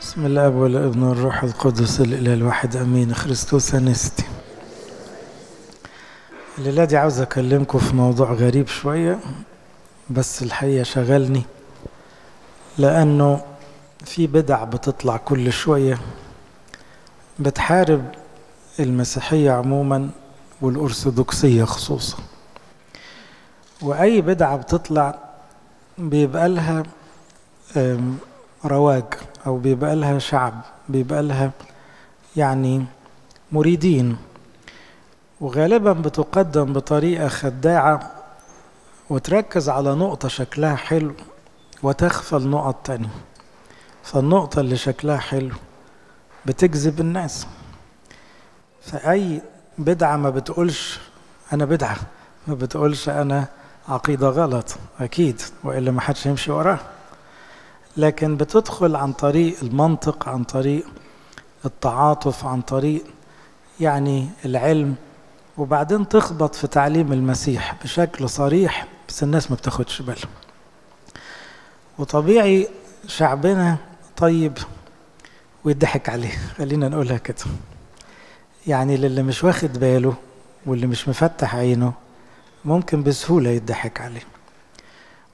بسم الله والابن والروح القدس الاله الواحد امين. خريستوس انستي. الليله دي عاوز اكلمكم في موضوع غريب شويه، بس الحقيقه شغلني، لانه في بدع بتطلع كل شويه بتحارب المسيحيه عموما والارثوذكسيه خصوصا، واي بدعه بتطلع بيبقى لها رواج او بيبقى لها شعب، بيبقى لها يعني مريدين، وغالبا بتقدم بطريقه خداعه وتركز على نقطه شكلها حلو وتغفل نقط تانية. فالنقطه اللي شكلها حلو بتجذب الناس، فاي بدعه ما بتقولش انا بدعه، ما بتقولش انا عقيده غلط اكيد، والا ما حدش يمشي وراها، لكن بتدخل عن طريق المنطق، عن طريق التعاطف، عن طريق يعني العلم، وبعدين تخبط في تعليم المسيح بشكل صريح، بس الناس ما بتاخدش بالها. وطبيعي شعبنا طيب ويضحك عليه، خلينا نقولها كده، يعني للي مش واخد باله واللي مش مفتح عينه ممكن بسهولة يضحك عليه.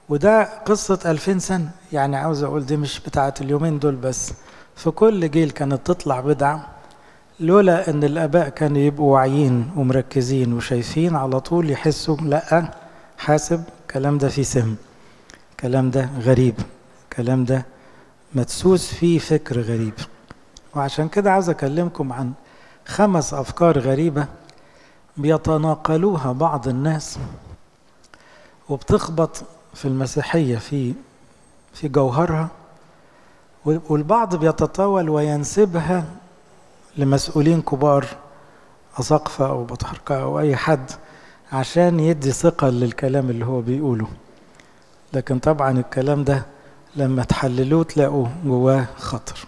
وده قصة 2000 سنة، يعني عاوز أقول دي مش بتاعة اليومين دول بس، في كل جيل كانت تطلع بدعة، لولا إن الآباء كانوا يبقوا واعيين ومركزين وشايفين على طول يحسوا لأ حاسب، الكلام ده فيه سم، الكلام ده غريب، الكلام ده مدسوس فيه فكر غريب. وعشان كده عاوز أكلمكم عن 5 أفكار غريبة بيتناقلوها بعض الناس وبتخبط في المسيحية في جوهرها، والبعض بيتطاول وينسبها لمسؤولين كبار، أساقفة أو بطركة أو أي حد، عشان يدي ثقة للكلام اللي هو بيقوله. لكن طبعا الكلام ده لما تحللوه تلاقوا جواه خطر.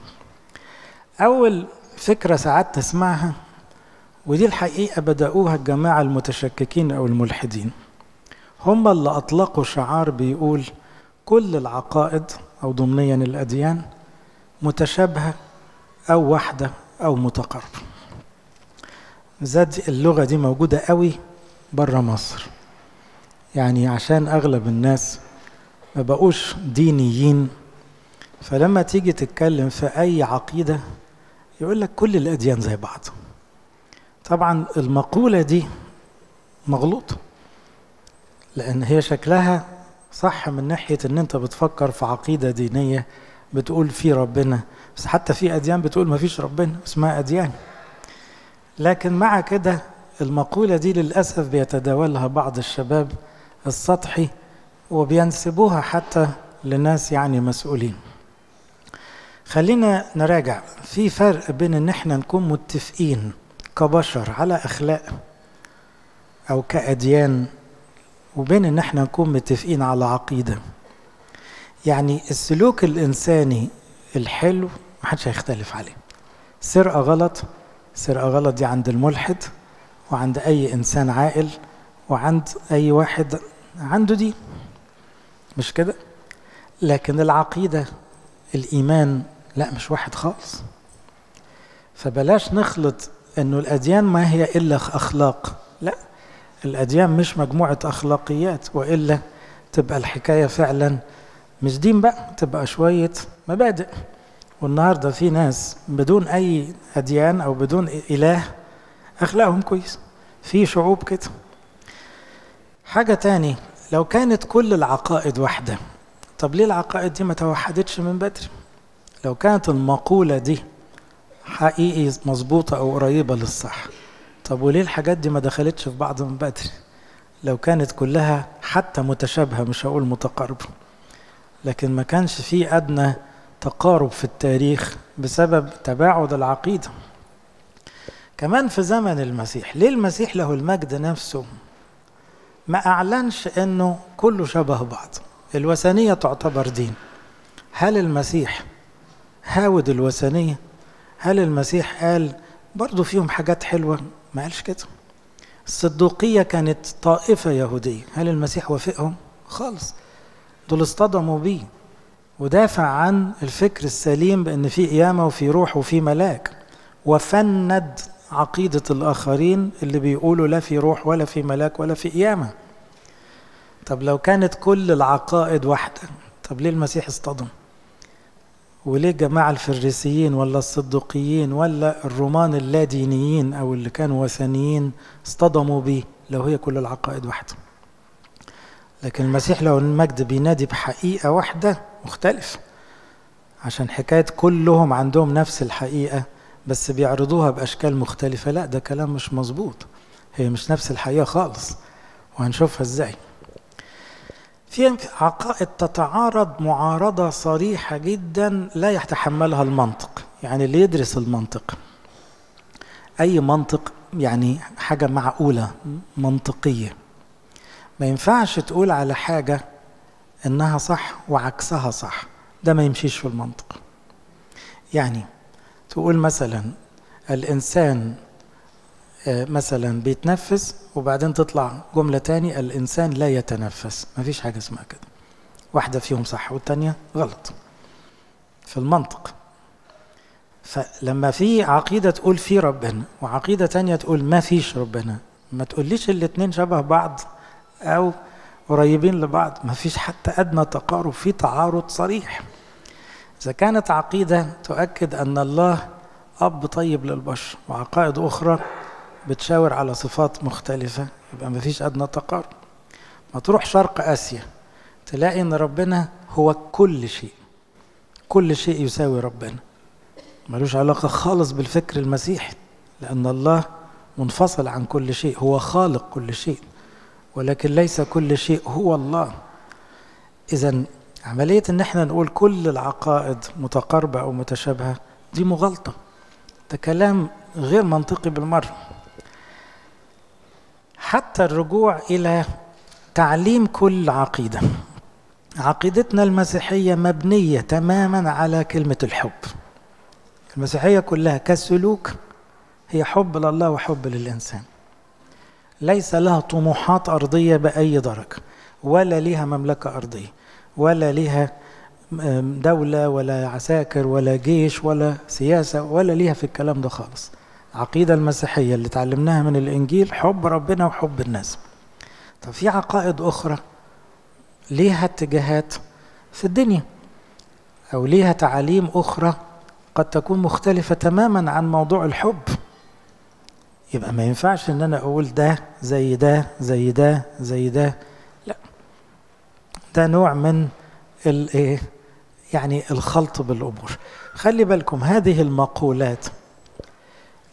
أول فكرة ساعات تسمعها، ودي الحقيقة بدأوها الجماعة المتشككين أو الملحدين، هم اللي أطلقوا شعار بيقول كل العقائد أو ضمنيا الأديان متشابهة أو واحدة أو متقاربة. زاد اللغة دي موجودة قوي برا مصر، يعني عشان أغلب الناس ما بقوش دينيين، فلما تيجي تتكلم في أي عقيدة يقول لك كل الأديان زي بعض. طبعا المقولة دي مغلوطة، لأن هي شكلها صح من ناحية إن أنت بتفكر في عقيدة دينية بتقول في ربنا، بس حتى في أديان بتقول ما فيش ربنا، اسمها أديان. لكن مع كده المقولة دي للأسف بيتداولها بعض الشباب السطحي، وبينسبوها حتى لناس يعني مسؤولين. خلينا نراجع، في فرق بين إن احنا نكون متفقين كبشر على أخلاق أو كأديان، وبين ان احنا نكون متفقين على عقيدة. يعني السلوك الانساني الحلو محدش هيختلف عليه. سرقة غلط، سرقة غلط دي عند الملحد وعند اي انسان عاقل وعند اي واحد عنده دين، مش كده؟ لكن العقيدة الايمان لا، مش واحد خالص. فبلاش نخلط انه الاديان ما هي الا اخلاق، لا، الأديان مش مجموعة أخلاقيات، وإلا تبقى الحكاية فعلا مش دين بقى، تبقى شوية مبادئ. والنهاردة في ناس بدون أي أديان أو بدون إله أخلاقهم كويس، في شعوب كده. حاجة تاني، لو كانت كل العقائد واحدة، طب ليه العقائد دي ما توحدتش من بدري؟ لو كانت المقولة دي حقيقي مظبوطة أو قريبة للصح، طب وليه الحاجات دي ما دخلتش في بعض من بدري؟ لو كانت كلها حتى متشابهة، مش هقول متقاربة، لكن ما كانش في أدنى تقارب في التاريخ بسبب تباعد العقيدة. كمان في زمن المسيح، ليه المسيح له المجد نفسه ما أعلنش أنه كله شبه بعض؟ الوثنية تعتبر دين، هل المسيح هاود الوثنية؟ هل المسيح قال برضو فيهم حاجات حلوة؟ ما قالش كده. الصدوقية كانت طائفة يهودية، هل المسيح وافقهم؟ خالص، دول اصطدموا بيه، ودافع عن الفكر السليم بأن في قيامة وفي روح وفي ملاك، وفند عقيدة الآخرين اللي بيقولوا لا في روح ولا في ملاك ولا في قيامة. طب لو كانت كل العقائد واحدة، طب ليه المسيح اصطدم؟ وليه جماعة الفريسيين ولا الصدوقيين ولا الرومان اللادينيين أو اللي كانوا وثنيين اصطدموا بيه لو هي كل العقائد واحدة؟ لكن المسيح لو المجد بينادي بحقيقة واحدة مختلف، عشان حكاية كلهم عندهم نفس الحقيقة بس بيعرضوها بأشكال مختلفة، لا ده كلام مش مظبوط، هي مش نفس الحقيقة خالص، وهنشوفها ازاي. في عقائد تتعارض معارضة صريحة جدا لا يتحملها المنطق، يعني اللي يدرس المنطق، أي منطق يعني حاجة معقولة منطقية، ما ينفعش تقول على حاجة إنها صح وعكسها صح، ده ما يمشيش في المنطق. يعني تقول مثلا الإنسان مثلا بيتنفس وبعدين تطلع جملة تاني الإنسان لا يتنفس، ما فيش حاجة اسمها كده، واحدة فيهم صح والتانية غلط في المنطق. فلما في عقيدة تقول في ربنا وعقيدة تانية تقول ما فيش ربنا، ما تقوليش الاتنين شبه بعض أو قريبين لبعض، ما فيش حتى أدنى تقارب، في تعارض صريح. إذا كانت عقيدة تؤكد أن الله أب طيب للبشر وعقائد أخرى بتشاور على صفات مختلفة، يبقى ما فيش أدنى تقارب. ما تروح شرق آسيا تلاقي أن ربنا هو كل شيء، كل شيء يساوي ربنا، ملوش علاقة خالص بالفكر المسيحي، لأن الله منفصل عن كل شيء، هو خالق كل شيء ولكن ليس كل شيء هو الله. إذن عملية أن احنا نقول كل العقائد متقاربة أو متشابهة دي مغالطة، ده كلام غير منطقي بالمرة. حتى الرجوع إلى تعليم كل عقيدة، عقيدتنا المسيحية مبنية تماما على كلمة الحب. المسيحية كلها كسلوك هي حب لله وحب للإنسان، ليس لها طموحات أرضية بأي درجة، ولا لها مملكة أرضية، ولا لها دولة ولا عساكر ولا جيش ولا سياسة، ولا لها في الكلام ده خالص. العقيدة المسيحية اللي تعلمناها من الإنجيل حب ربنا وحب الناس. طب في عقائد أخرى ليها اتجاهات في الدنيا أو ليها تعاليم أخرى قد تكون مختلفة تماما عن موضوع الحب، يبقى ما ينفعش إن أنا أقول ده زي ده زي ده زي ده، لا ده نوع من يعني الخلط بالأمور. خلي بالكم هذه المقولات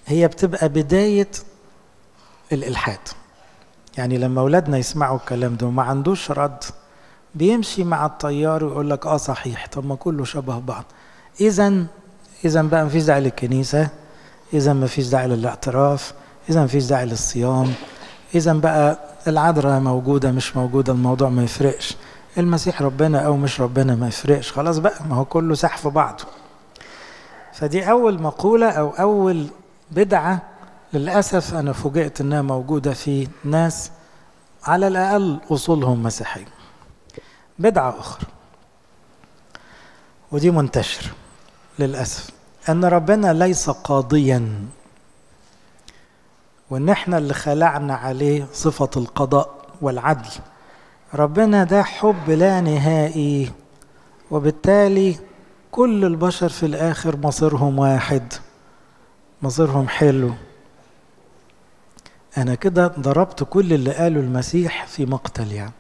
هي بتبقى بداية الإلحاد، يعني لما أولادنا يسمعوا الكلام ده وما عندوش رد بيمشي مع الطيار ويقول لك آه صحيح، طب ما كله شبه بعض، إذا بقى ما فيش داعي للكنيسة، إذا ما فيش داعي للاعتراف، إذا ما فيش داعي للصيام، إذا بقى العذراء موجودة مش موجودة الموضوع ما يفرقش، المسيح ربنا أو مش ربنا ما يفرقش، خلاص بقى ما هو كله سح في بعضه. فدي أول مقولة أو أول بدعة للأسف أنا فوجئت أنها موجودة في ناس على الأقل أصولهم مسيحية. بدعة أخرى ودي منتشرة للأسف، أن ربنا ليس قاضيا، وأن احنا اللي خلعنا عليه صفة القضاء والعدل. ربنا ده حب لا نهائي، وبالتالي كل البشر في الآخر مصيرهم واحد، مصيرهم حلو. أنا كده ضربت كل اللي قاله المسيح في مقتل، يعني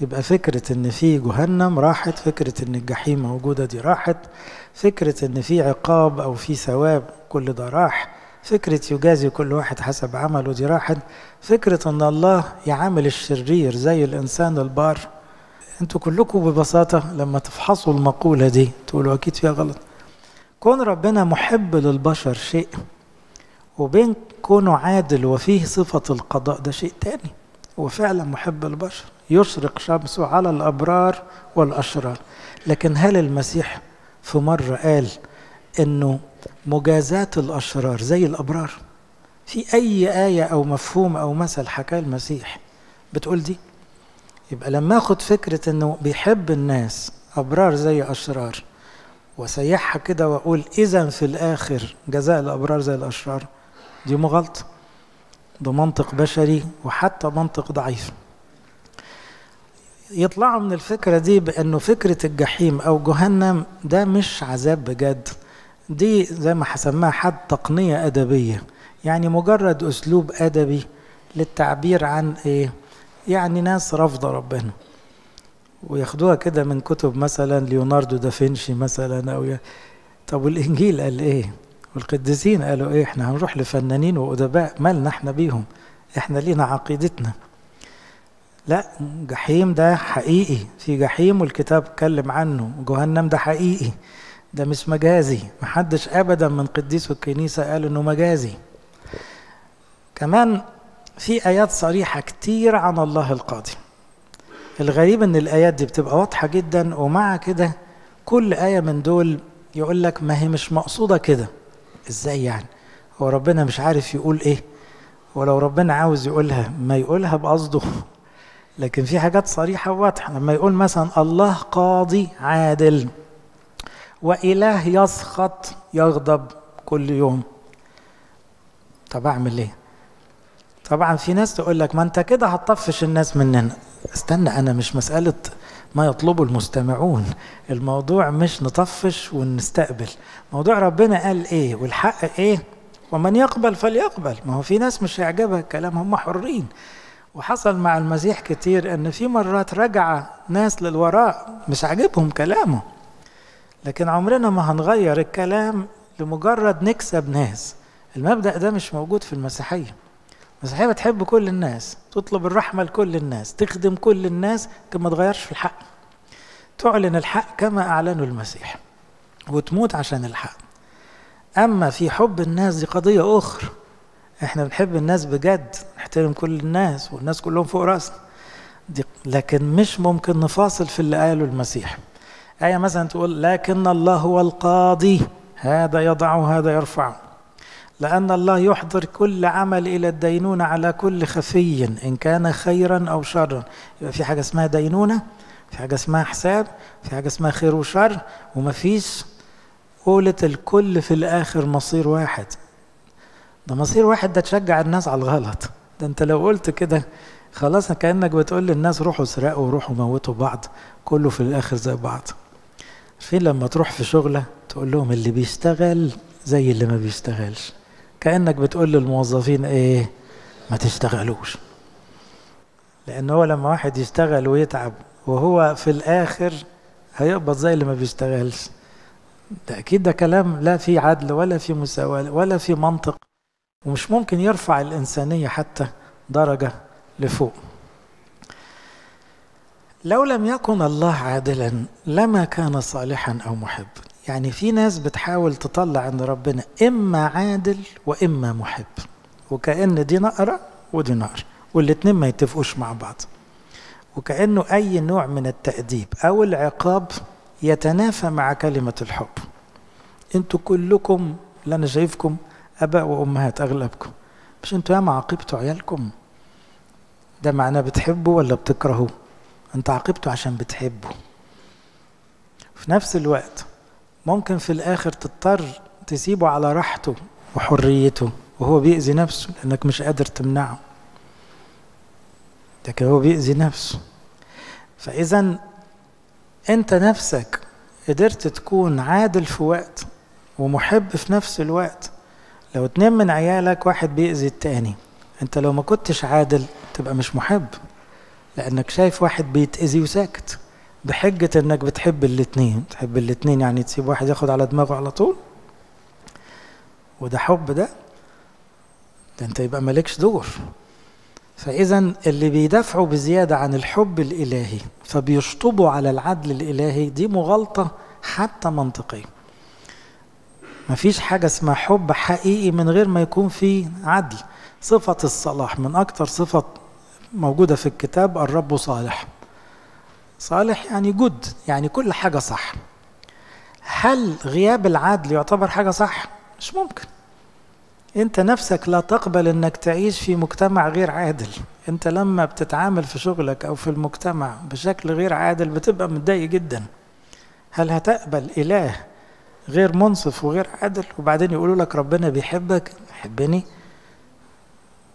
يبقى فكرة إن في جهنم راحت، فكرة إن الجحيم موجودة دي راحت، فكرة إن في عقاب أو في ثواب كل ده راح، فكرة يجازي كل واحد حسب عمله دي راحت، فكرة إن الله يعامل الشرير زي الإنسان البار. أنتوا كلكم ببساطة لما تفحصوا المقولة دي تقولوا أكيد فيها غلط. كون ربنا محب للبشر شيء، وبين كونه عادل وفيه صفة القضاء ده شيء تاني. هو فعلا محب للبشر، يشرق شمسه على الأبرار والأشرار، لكن هل المسيح في مرة قال إنه مجازاة الأشرار زي الأبرار؟ في أي آية أو مفهوم أو مثل حكاه المسيح بتقول دي؟ يبقى لما أخد فكرة إنه بيحب الناس أبرار زي أشرار، وسيحها كده وأقول إذن في الآخر جزاء الأبرار زي الأشرار، دي مغلطة، ده منطق بشري وحتى منطق ضعيف. يطلعوا من الفكرة دي بأنه فكرة الجحيم أو جهنم ده مش عذاب بجد، دي زي ما هسميها حد تقنية أدبية، يعني مجرد أسلوب أدبي للتعبير عن إيه؟ يعني ناس رافضة ربنا وياخدوها كده من كتب مثلا ليوناردو دافنشي مثلا. أو طب والإنجيل قال إيه؟ والقديسين قالوا إيه؟ إحنا هنروح لفنانين وأدباء مالنا إحنا بيهم، إحنا لينا عقيدتنا. لا، جحيم ده حقيقي، في جحيم والكتاب اتكلم عنه، جهنم ده حقيقي، ده مش مجازي، محدش أبدا من قديس الكنيسة قال إنه مجازي. كمان في آيات صريحة كتير عن الله القاضي. الغريب إن الآيات دي بتبقى واضحة جدا، ومع كده كل آية من دول يقول لك ما هي مش مقصودة كده. إزاي يعني؟ هو ربنا مش عارف يقول إيه؟ ولو ربنا عاوز يقولها ما يقولها بقصده. لكن في حاجات صريحة وواضحة، لما يقول مثلا الله قاضي عادل وإله يسخط يغضب كل يوم. طب أعمل إيه؟ طبعا في ناس تقول لك ما أنت كده هتطفش الناس مننا. استنى، أنا مش مسألة ما يطلبه المستمعون، الموضوع مش نطفش ونستقبل، موضوع ربنا قال إيه والحق إيه، ومن يقبل فليقبل. ما هو في ناس مش هيعجبها الكلام، هم حرين. وحصل مع المسيح كتير أن في مرات رجع ناس للوراء مش عاجبهم كلامه، لكن عمرنا ما هنغير الكلام لمجرد نكسب ناس. المبدأ ده مش موجود في المسيحية. المسيحية بتحب كل الناس، تطلب الرحمة لكل الناس، تخدم كل الناس، لكن ما تغيرش في الحق، تعلن الحق كما أعلنه المسيح وتموت عشان الحق. أما في حب الناس دي قضية أخرى، احنا بنحب الناس بجد، نحترم كل الناس والناس كلهم فوق راسنا، لكن مش ممكن نفاصل في اللي قاله المسيح. آية مثلا تقول لكن الله هو القاضي، هذا يضع وهذا يرفع، لأن الله يحضر كل عمل إلى الدينونة على كل خفي إن كان خيرا أو شرا. يبقى في حاجة اسمها دينونة، في حاجة اسمها حساب، في حاجة اسمها خير وشر، ومفيش قولة الكل في الآخر مصير واحد. ده مصير واحد ده تشجع الناس على الغلط. ده انت لو قلت كده خلاص كأنك بتقول للناس روحوا اسرقوا وروحوا موتوا بعض، كله في الآخر زي بعض. فين لما تروح في شغلة تقول لهم اللي بيشتغل زي اللي ما بيشتغلش، كأنك بتقول للموظفين ايه؟ ما تشتغلوش. لأن هو لما واحد يشتغل ويتعب وهو في الآخر هيقبض زي اللي ما بيشتغلش، ده أكيد ده كلام لا فيه عدل ولا فيه مساواة ولا فيه منطق، ومش ممكن يرفع الإنسانية حتى درجة لفوق. لو لم يكن الله عادلا لما كان صالحا أو محب. يعني في ناس بتحاول تطلع عند ربنا إما عادل وإما محب، وكأن دي نقرة ودي نقرة والاتنين ما يتفقوش مع بعض، وكأنه أي نوع من التأديب أو العقاب يتنافى مع كلمة الحب. أنتوا كلكم، اللي أنا شايفكم أباء وأمهات أغلبكم، مش أنتوا ياما عاقبتوا عيالكم؟ ده معناه بتحبوا ولا بتكرهوا؟ أنت عاقبته عشان بتحبه. في نفس الوقت ممكن في الآخر تضطر تسيبه على راحته وحريته وهو بيأذي نفسه، لأنك مش قادر تمنعه، لكن هو بيأذي نفسه. فإذا أنت نفسك قدرت تكون عادل في وقت ومحب في نفس الوقت. لو اتنين من عيالك واحد بيأذي التاني، أنت لو ما كنتش عادل تبقى مش محب، لأنك شايف واحد بيتأذي وساكت بحجة أنك بتحب الاتنين. تحب الاتنين يعني تسيب واحد ياخد على دماغه على طول؟ وده حب؟ ده أنت يبقى مالكش دور. فإذا اللي بيدافعوا بزيادة عن الحب الإلهي فبيشطبوا على العدل الإلهي، دي مغالطة حتى منطقية. مفيش حاجة اسمها حب حقيقي من غير ما يكون فيه عدل. صفة الصلاح من أكتر صفة موجودة في الكتاب، الرب صالح. صالح يعني جد، يعني كل حاجة صح. هل غياب العدل يعتبر حاجة صح؟ مش ممكن. أنت نفسك لا تقبل أنك تعيش في مجتمع غير عادل. أنت لما بتتعامل في شغلك أو في المجتمع بشكل غير عادل بتبقى متضايق جدا. هل هتقبل إله غير منصف وغير عادل وبعدين يقولوا لك ربنا بيحبك؟ يحبني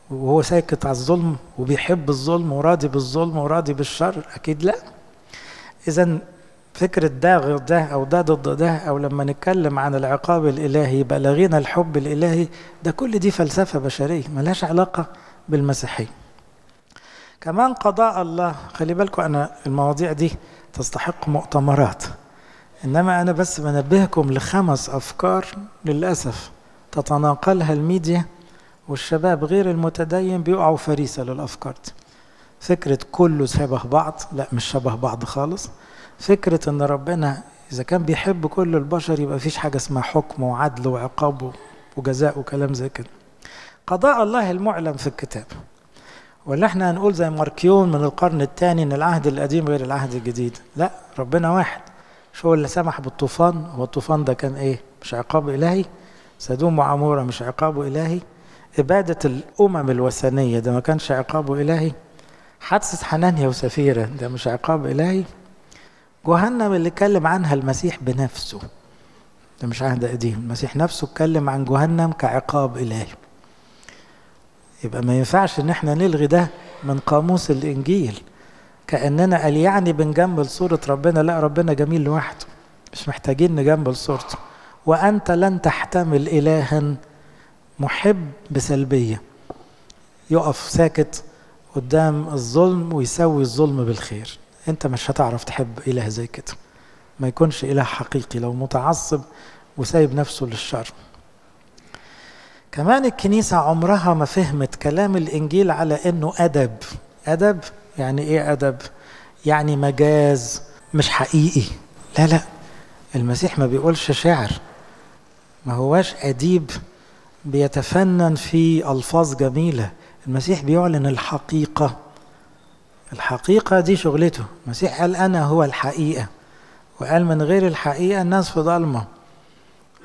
وهو ساكت على الظلم وبيحب الظلم وراضي بالظلم وراضي بالشر؟ أكيد لا. إذن فكرة ده غير ده أو ده ضد ده، أو لما نتكلم عن العقاب الإلهي بلغينا الحب الإلهي، ده كل دي فلسفة بشرية ملهاش علاقة بالمسيحية. كمان قضاء الله، خلي بالكم أنا المواضيع دي تستحق مؤتمرات، إنما أنا بس بنبهكم لخمس أفكار للأسف تتناقلها الميديا والشباب غير المتدين بيقعوا فريسة للأفكار دي. فكرة كله شبه بعض، لا مش شبه بعض خالص. فكرة إن ربنا إذا كان بيحب كل البشر يبقى مفيش حاجة اسمها حكم وعدل وعقاب وجزاء وكلام زي كده. قضاء الله المعلن في الكتاب، ولا احنا هنقول زي ماركيون من القرن الثاني إن العهد القديم غير العهد الجديد؟ لا، ربنا واحد. مش هو اللي سمح بالطوفان؟ هو الطوفان ده كان إيه؟ مش عقاب إلهي؟ سدوم وعمورة مش عقابه إلهي؟ إبادة الأمم الوثنية ده ما كانش عقابه إلهي؟ حادثة حنانيا وسفيرة ده مش عقاب إلهي؟ جهنم اللي اتكلم عنها المسيح بنفسه ده مش عهد قديم، المسيح نفسه اتكلم عن جهنم كعقاب إلهي. يبقى ما ينفعش إن احنا نلغي ده من قاموس الإنجيل كأننا قال يعني بنجمل صورة ربنا. لا، ربنا جميل لوحده، مش محتاجين نجمل صورته. وأنت لن تحتمل إلها محب بسلبية يقف ساكت قدام الظلم ويسوي الظلم بالخير. انت مش هتعرف تحب إله زي كده، ما يكونش إله حقيقي لو متعصب وسايب نفسه للشر. كمان الكنيسة عمرها ما فهمت كلام الإنجيل على إنه أدب. أدب يعني إيه؟ أدب يعني مجاز مش حقيقي. لا لا، المسيح ما بيقولش شعر، ما هواش أديب بيتفنن في ألفاظ جميلة. المسيح بيعلن الحقيقة، الحقيقة دي شغلته. المسيح قال أنا هو الحقيقة، وقال من غير الحقيقة الناس في ضلمة،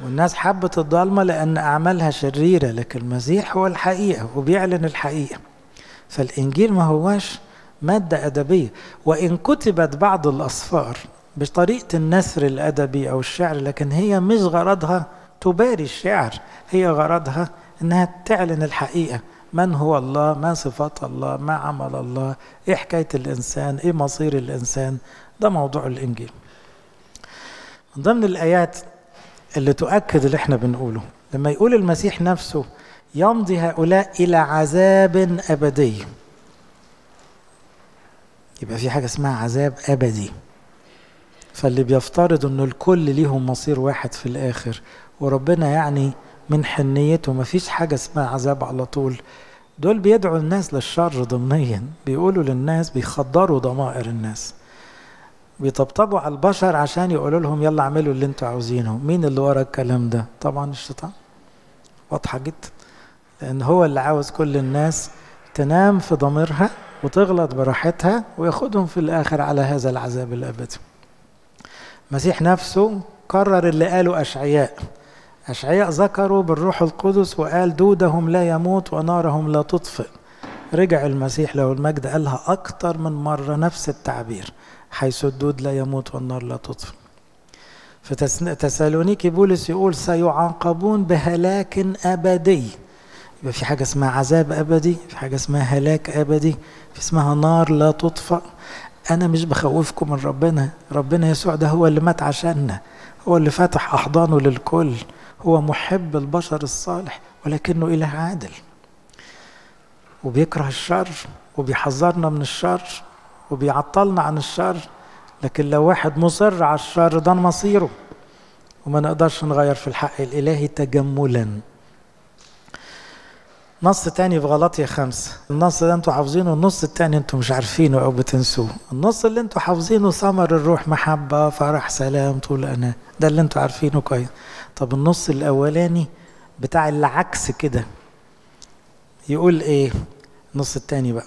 والناس حبت الضلمة لأن أعمالها شريرة، لكن المسيح هو الحقيقة وبيعلن الحقيقة. فالإنجيل ما هواش مادة أدبية، وإن كتبت بعض الأسفار بطريقة النثر الأدبي أو الشعر، لكن هي مش غرضها تباري الشعر، هي غرضها أنها تعلن الحقيقة. من هو الله؟ ما صفات الله؟ ما عمل الله؟ إيه حكاية الإنسان؟ إيه مصير الإنسان؟ ده موضوع الإنجيل. من ضمن الآيات اللي تؤكد اللي احنا بنقوله لما يقول المسيح نفسه يمضي هؤلاء إلى عذاب أبدي، يبقى في حاجة اسمها عذاب أبدي. فاللي بيفترض أن الكل ليهم مصير واحد في الآخر وربنا يعني من حنيته مفيش حاجة اسمها عذاب على طول، دول بيدعوا الناس للشر ضمنيا، بيقولوا للناس، بيخدروا ضمائر الناس، بيطبطبوا على البشر عشان يقولوا لهم يلا اعملوا اللي انتوا عاوزينه. مين اللي ورا الكلام ده؟ طبعا الشيطان، واضحة جدا، لأن هو اللي عاوز كل الناس تنام في ضميرها وتغلط براحتها وياخدهم في الآخر على هذا العذاب الأبدي. المسيح نفسه كرر اللي قاله أشعياء. أشعياء ذكروا بالروح القدس وقال دودهم لا يموت ونارهم لا تطفئ. رجع المسيح له المجد قالها أكتر من مرة نفس التعبير، حيث الدود لا يموت والنار لا تطفئ. في تسالونيكي بولس يقول سيعاقبون بهلاك أبدي. يبقى في حاجة اسمها عذاب أبدي، في حاجة اسمها هلاك أبدي، في اسمها نار لا تطفئ. أنا مش بخوفكم من ربنا، ربنا يسوع ده هو اللي مات عشاننا، هو اللي فتح أحضانه للكل، هو محب البشر الصالح، ولكنه إله عادل وبيكره الشر وبيحذرنا من الشر وبيعطلنا عن الشر. لكن لو واحد مصر على الشر ده مصيره وما نقدرش نغير في الحق الإلهي تجملا. نص تاني في غلطية 5، النص ده انتوا حافظينه، النص التاني انتوا مش عارفينه أو بتنسوه. النص اللي انتوا حافظينه ثمر الروح محبة فرح سلام طول أناة، ده اللي انتوا عارفينه كويس. طب النص الأولاني بتاع اللي عكس كده يقول إيه؟ النص التاني بقى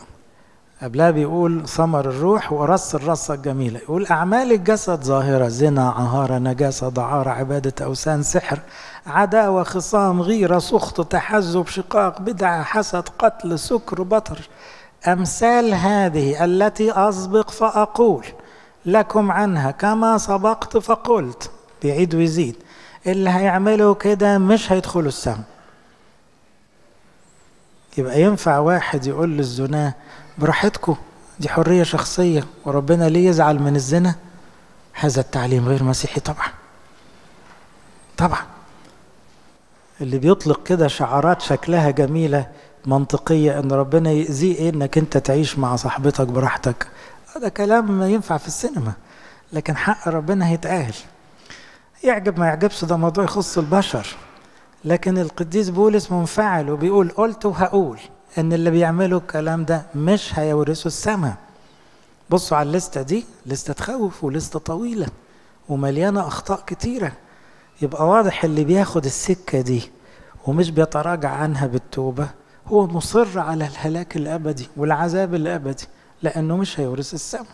قبلها بيقول ثمر الروح ورص الرصة الجميلة، يقول أعمال الجسد ظاهرة، زنا، عهارة، نجاسة، دعارة، عبادة أوثان، سحر، عداوة، خصام، غيرة، سخط، تحزب، شقاق، بدعة، حسد، قتل، سكر، بطر، أمثال هذه التي أسبق فأقول لكم عنها كما سبقت فقلت. بيعيد ويزيد. اللي هيعملوا كده مش هيدخلوا السماء. يبقى ينفع واحد يقول للزناه براحتكم دي حرية شخصية وربنا ليه يزعل من الزنا؟ هذا التعليم غير مسيحي طبعا. طبعا اللي بيطلق كده شعارات شكلها جميلة منطقية ان ربنا يأذيه ايه انك انت تعيش مع صاحبتك براحتك، ده كلام ينفع في السينما، لكن حق ربنا هيتقال. يعجب ما يعجبش ده موضوع يخص البشر، لكن القديس بولس منفعل وبيقول قلت وهقول ان اللي بيعملوا الكلام ده مش هيورثوا السماء. بصوا على الليسته دي، لسته تخوف ولسته طويله ومليانه اخطاء كتيره. يبقى واضح اللي بياخد السكه دي ومش بيتراجع عنها بالتوبه هو مصر على الهلاك الابدي والعذاب الابدي لانه مش هيورث السماء.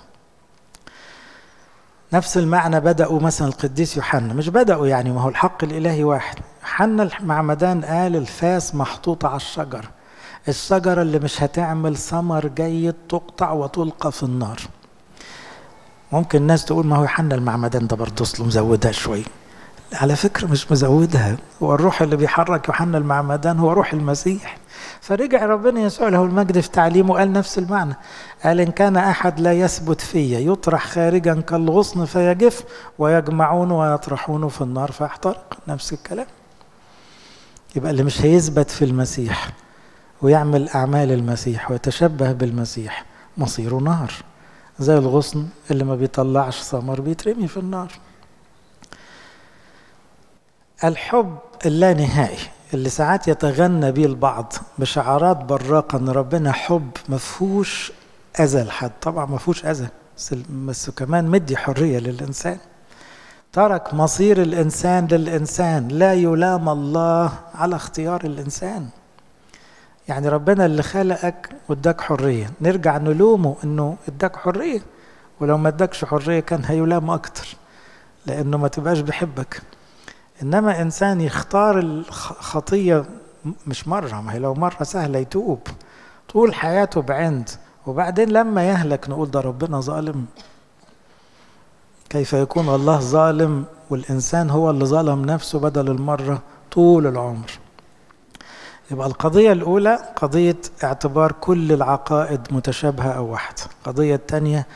نفس المعنى بدأوا مثلا القديس يوحنا، مش بدأوا يعني، ما هو الحق الإلهي واحد. يوحنا المعمدان قال الفاس محطوطة على الشجرة، الشجرة اللي مش هتعمل ثمر جيد تقطع وتلقى في النار. ممكن الناس تقول ما هو يوحنا المعمدان ده برضه اصله مزودها شوية. على فكرة مش مزودها، هو الروح اللي بيحرك يوحنا المعمدان هو روح المسيح. فرجع ربنا يسوع له المجد في تعليمه قال نفس المعنى، قال إن كان أحد لا يثبت فيا يطرح خارجا كالغصن فيجف ويجمعون ويطرحونه في النار فيحترق. نفس الكلام. يبقى اللي مش هيثبت في المسيح ويعمل أعمال المسيح ويتشبه بالمسيح مصيره نار، زي الغصن اللي ما بيطلعش ثمر بيترمي في النار. الحب اللانهائي اللي ساعات يتغنى به البعض بشعارات براقه ان ربنا حب مفهوش اذى لحد، طبعا مفهوش اذى بس كمان مدي حريه للانسان. ترك مصير الانسان للانسان، لا يلام الله على اختيار الانسان. يعني ربنا اللي خلقك واداك حريه، نرجع نلومه انه اداك حريه، ولو ما اداكش حريه كان هيلام اكتر لانه ما تبقاش بيحبك. إنما إنسان يختار الخطية مش مرة، ما هي لو مرة سهلة يتوب، طول حياته بعند، وبعدين لما يهلك نقول ده ربنا ظالم. كيف يكون الله ظالم والإنسان هو اللي ظلم نفسه بدل المرة طول العمر؟ يبقى القضية الأولى قضية اعتبار كل العقائد متشابهة أو واحدة. القضية الثانية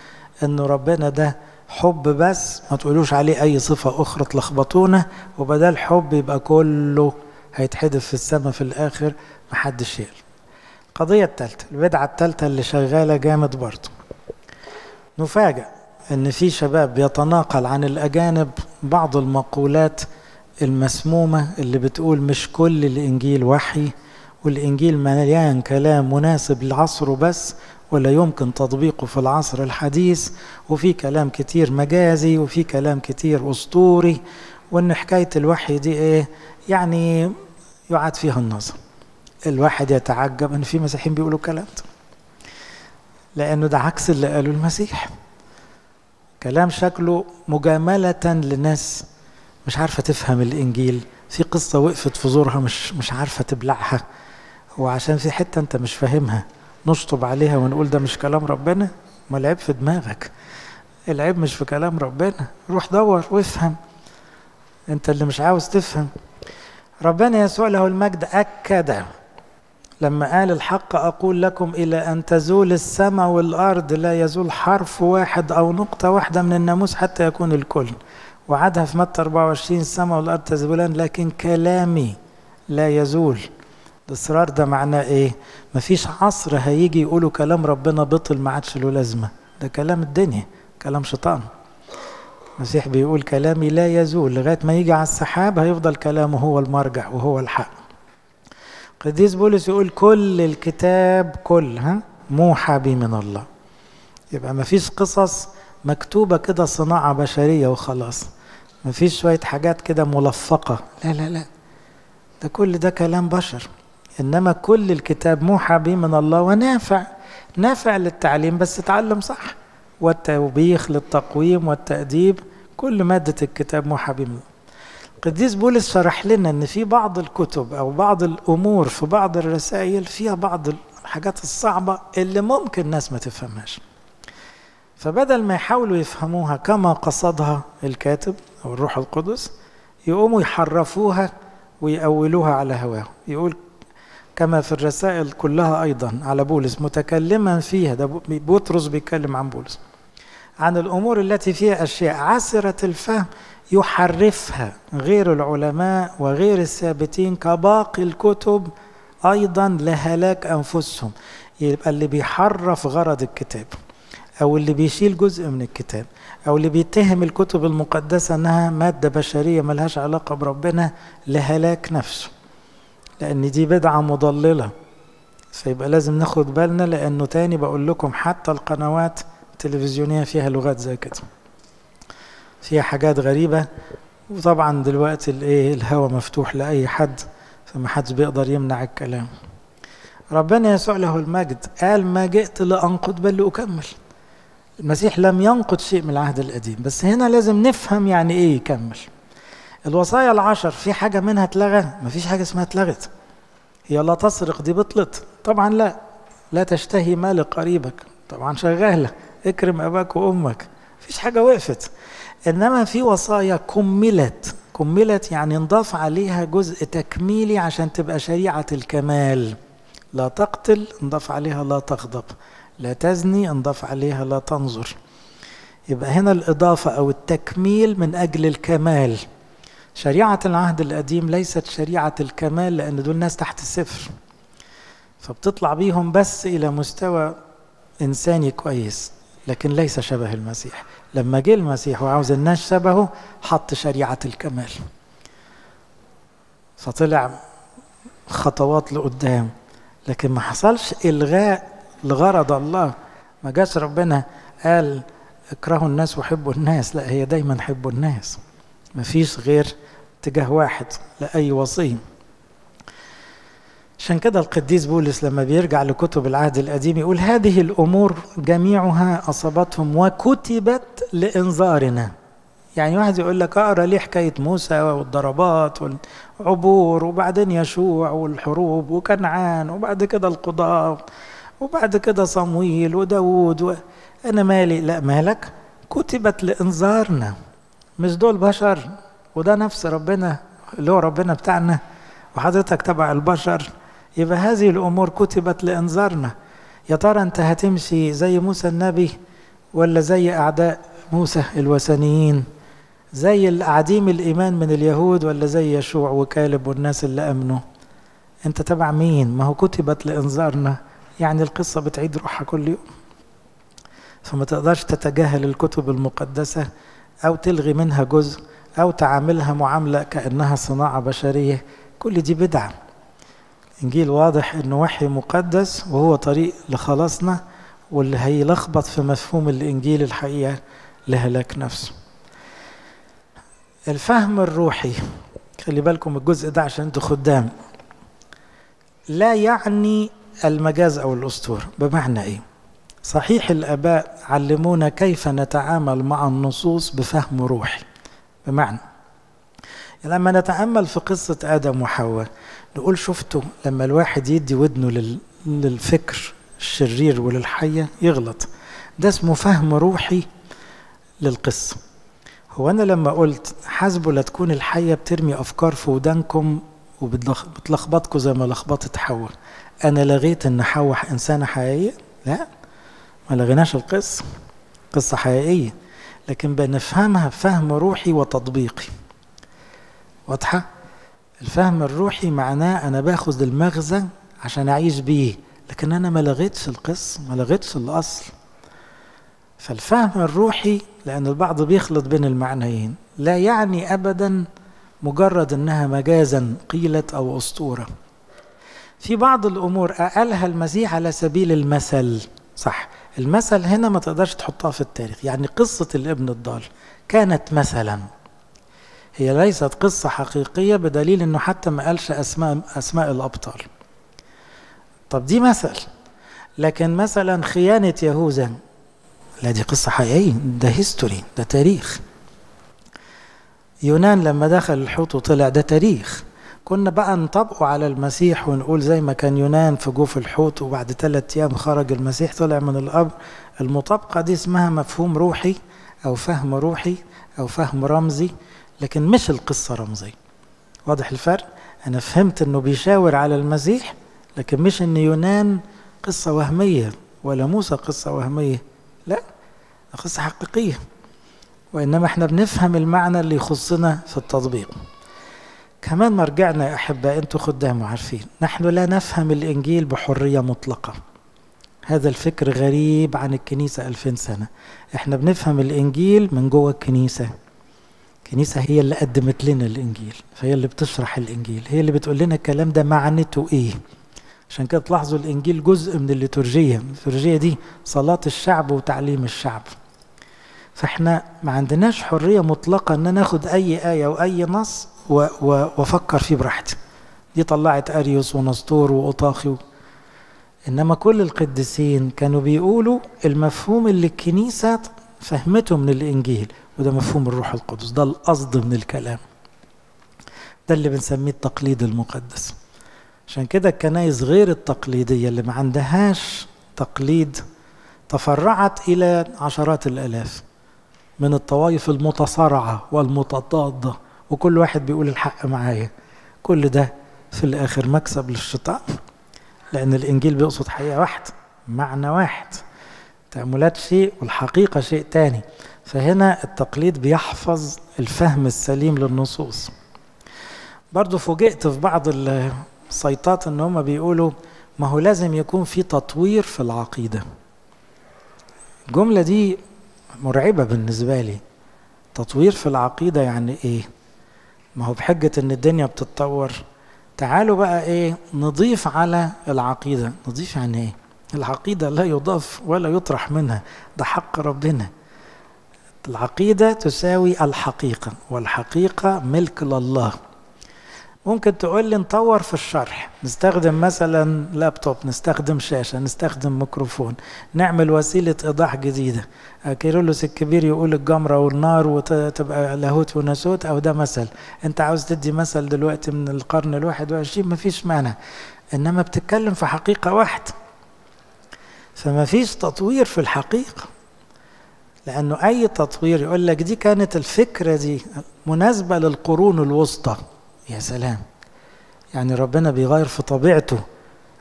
إن ربنا ده حب بس، ما تقولوش عليه اي صفه اخرى تلخبطونا، وبدل حب يبقى كله هيتحدف في السماء في الاخر محدش يقل. القضيه الثالثه، البدعه الثالثه اللي شغاله جامد برضه. نفاجئ ان في شباب بيتناقل عن الاجانب بعض المقولات المسمومه اللي بتقول مش كل الانجيل وحي، والانجيل مليان كلام مناسب لعصره بس ولا يمكن تطبيقه في العصر الحديث، وفي كلام كتير مجازي وفي كلام كتير أسطوري، وإن حكاية الوحي دي إيه يعني يعاد فيها النظر. الواحد يتعجب إن في مسيحيين بيقولوا كلام ده، لأنه ده عكس اللي قاله المسيح. كلام شكله مجاملة للناس مش عارفة تفهم الإنجيل، في قصة وقفت في زورها مش عارفة تبلعها، وعشان في حتة أنت مش فاهمها نشطب عليها ونقول ده مش كلام ربنا؟ ما العيب في دماغك، العيب مش في كلام ربنا، روح دور وافهم، انت اللي مش عاوز تفهم. ربنا يسوع له المجد أكد لما قال الحق أقول لكم إلى أن تزول السماء والأرض لا يزول حرف واحد أو نقطة واحدة من الناموس حتى يكون الكل. وعدها في متى 24 السماء والأرض تزولان لكن كلامي لا يزول. الإصرار ده معناه إيه؟ مفيش عصر هيجي يقولوا كلام ربنا بطل ما عادش له لازمة، ده كلام الدنيا، كلام شيطان. المسيح بيقول كلامي لا يزول، لغاية ما يجي على السحاب هيفضل كلامه هو المرجع وهو الحق. قديس بولس يقول كل الكتاب كلها موحى بي من الله. يبقى مفيش قصص مكتوبة كده صناعة بشرية وخلاص، مفيش شوية حاجات كده ملفقة، لا لا لا، ده كل ده كلام بشر. إنما كل الكتاب موحى به من الله ونافع، نافع للتعليم بس اتعلم صح، والتوبيخ للتقويم والتأديب، كل مادة الكتاب موحى به من الله. القديس بولس شرح لنا إن في بعض الكتب أو بعض الأمور في بعض الرسائل فيها بعض الحاجات الصعبة اللي ممكن الناس ما تفهمهاش. فبدل ما يحاولوا يفهموها كما قصدها الكاتب أو الروح القدس يقوموا يحرفوها ويأولوها على هواه. يقول كما في الرسائل كلها أيضا على بولس متكلما فيها، ده بطرس بيتكلم عن بولس، عن الأمور التي فيها أشياء عسرة الفهم يحرفها غير العلماء وغير الثابتين كباقي الكتب أيضا لهلاك أنفسهم. يبقى اللي بيحرف غرض الكتاب أو اللي بيشيل جزء من الكتاب أو اللي بيتهم الكتب المقدسة أنها مادة بشرية ملهاش علاقة بربنا لهلاك نفسه، لأن دي بدعة مضللة. فيبقى لازم ناخد بالنا، لأنه تاني بقول لكم حتى القنوات التلفزيونية فيها لغات زي كده، فيها حاجات غريبة. وطبعا دلوقتي الهوا مفتوح لأي حد، فما حدش بيقدر يمنع الكلام. ربنا يسوع له المجد قال ما جئت لأنقض بل لأكمل. المسيح لم ينقض شيء من العهد القديم، بس هنا لازم نفهم يعني ايه يكمل. الوصايا العشر في حاجة منها اتلغى؟ مفيش حاجة اسمها اتلغت. هي لا تسرق دي بطلت طبعا، لا تشتهي مال قريبك طبعا شغالة، اكرم اباك وامك، مفيش حاجة وقفت. انما في وصايا كملت يعني نضاف عليها جزء تكميلي عشان تبقى شريعة الكمال. لا تقتل نضاف عليها لا تغضب، لا تزني نضاف عليها لا تنظر. يبقى هنا الإضافة أو التكميل من أجل الكمال. شريعة العهد القديم ليست شريعة الكمال، لأن دول ناس تحت الصفر، فبتطلع بيهم بس إلى مستوى إنساني كويس، لكن ليس شبه المسيح. لما جه المسيح وعاوز الناس شبهه حط شريعة الكمال، فطلع خطوات لقدام، لكن ما حصلش إلغاء لغرض الله. ما جاش ربنا قال اكرهوا الناس وحبوا الناس، لا، هي دايما حبوا الناس، ما فيش غير اتجاه واحد لأي وصي. عشان كده القديس بولس لما بيرجع لكتب العهد القديم يقول هذه الأمور جميعها أصابتهم وكتبت لإنذارنا. يعني واحد يقول لك اقرا ليه حكاية موسى والضربات والعبور وبعدين يشوع والحروب وكنعان وبعد كده القضاء وبعد كده صمويل وداود أنا مالي؟ لا مالك، كتبت لإنذارنا. مش دول بشر، وده نفس ربنا اللي هو ربنا بتاعنا، وحضرتك تبع البشر. يبقى هذه الأمور كتبت لإنذارنا. يا ترى أنت هتمشي زي موسى النبي ولا زي أعداء موسى الوثنيين؟ زي العديم الإيمان من اليهود ولا زي يشوع وكالب والناس اللي أمنوا؟ أنت تبع مين؟ ما هو كتبت لإنذارنا، يعني القصة بتعيد روحها كل يوم. فما تقدرش تتجاهل الكتب المقدسة أو تلغي منها جزء أو تعاملها معاملة كأنها صناعة بشرية. كل دي بدعة. الإنجيل واضح أنه وحي مقدس وهو طريق لخلاصنا، واللي هيلخبط في مفهوم الإنجيل الحقيقة لهلاك نفسه. الفهم الروحي، خلي بالكم الجزء ده عشان انتوا خدام، لا يعني المجاز أو الأسطورة. بمعنى إيه؟ صحيح الآباء علمونا كيف نتعامل مع النصوص بفهم روحي. بمعنى لما نتأمل في قصة آدم وحواء نقول شفتوا لما الواحد يدي ودنه للفكر الشرير وللحية يغلط، ده اسمه فهم روحي للقصة. هو أنا لما قلت حسبوا لا تكون الحية بترمي أفكار في ودانكم وبتلخبطكم زي ما لخبطت حواء، أنا لغيت أن حواء إنسانة حقيقية؟ لا، ما لغيناش القصة، قصة حقيقية، لكن بنفهمها بفهم روحي وتطبيقي. واضحة؟ الفهم الروحي معناه أنا باخذ المغزى عشان أعيش بيه، لكن أنا ما لغيتش القصة، ما لغيتش الأصل. فالفهم الروحي، لأن البعض بيخلط بين المعنيين، لا يعني أبدا مجرد أنها مجازا قيلت أو أسطورة. في بعض الأمور قالها المسيح على سبيل المثل، صح؟ المثل هنا ما تقدرش تحطها في التاريخ. يعني قصة الابن الضال كانت مثلا، هي ليست قصة حقيقية، بدليل أنه حتى ما قالش أسماء الأبطال. طب دي مثل. لكن مثلا خيانة يهوذا، لا دي قصة حقيقية، ده هيستوري، ده تاريخ. يونان لما دخل الحوت وطلع، ده تاريخ. كنا بقى نطبقه على المسيح ونقول زي ما كان يونان في جوف الحوت وبعد 3 أيام خرج المسيح طلع من القبر. المطابقة دي اسمها مفهوم روحي أو فهم روحي أو فهم رمزي، لكن مش القصة رمزية. واضح الفرق؟ أنا فهمت أنه بيشاور على المسيح، لكن مش أن يونان قصة وهمية ولا موسى قصة وهمية، لا، قصة حقيقية، وإنما احنا بنفهم المعنى اللي يخصنا في التطبيق. كمان ما رجعنا يا أحباء، أنتوا خدام وعارفين نحن لا نفهم الإنجيل بحرية مطلقة. هذا الفكر غريب عن الكنيسة 2000 سنة. احنا بنفهم الإنجيل من جوه الكنيسة. الكنيسة هي اللي قدمت لنا الإنجيل، فهي اللي بتشرح الإنجيل، هي اللي بتقول لنا الكلام ده معنته إيه. عشان كده تلاحظوا الإنجيل جزء من الليتورجية. الليتورجية دي صلاة الشعب وتعليم الشعب. فاحنا ما عندناش حرية مطلقة ان ناخد اي آية واي نص وافكر فيه براحتي. دي طلعت أريوس ونسطور وأوطاخي، انما كل القديسين كانوا بيقولوا المفهوم اللي الكنيسة فهمته من الإنجيل، وده مفهوم الروح القدس، ده القصد من الكلام، ده اللي بنسميه التقليد المقدس. عشان كده الكنائس غير التقليدية اللي ما عندهاش تقليد تفرعت إلى عشرات الآلاف من الطوائف المتصارعة والمتضادة، وكل واحد بيقول الحق معايا. كل ده في الآخر مكسب للشيطان، لأن الإنجيل بيقصد حقيقة واحد، معنى واحد، تأملات شيء والحقيقة شيء تاني. فهنا التقليد بيحفظ الفهم السليم للنصوص. برضو فوجئت في بعض السيطات ان هم بيقولوا ما هو لازم يكون في تطوير في العقيدة. الجملة دي مرعبة بالنسبة لي. تطوير في العقيدة يعني ايه؟ ما هو بحجة ان الدنيا بتتطور، تعالوا بقى ايه نضيف على العقيدة. نضيف يعني ايه؟ العقيدة لا يضاف ولا يطرح منها، ده حق ربنا. العقيدة تساوي الحقيقة، والحقيقة ملك لله. ممكن تقول لي نطور في الشرح، نستخدم مثلا لابتوب، نستخدم شاشة، نستخدم ميكروفون، نعمل وسيلة إيضاح جديدة. كيرلس الكبير يقول الجمرة والنار وتبقى لاهوت وناسوت، أو ده مثل. أنت عاوز تدي مثل دلوقتي من القرن 21، مفيش مانع، إنما بتتكلم في حقيقة واحدة، فما فيش تطوير في الحقيقة. لأنه أي تطوير يقول لك دي كانت الفكرة دي مناسبة للقرون الوسطى. يا سلام، يعني ربنا بيغير في طبيعته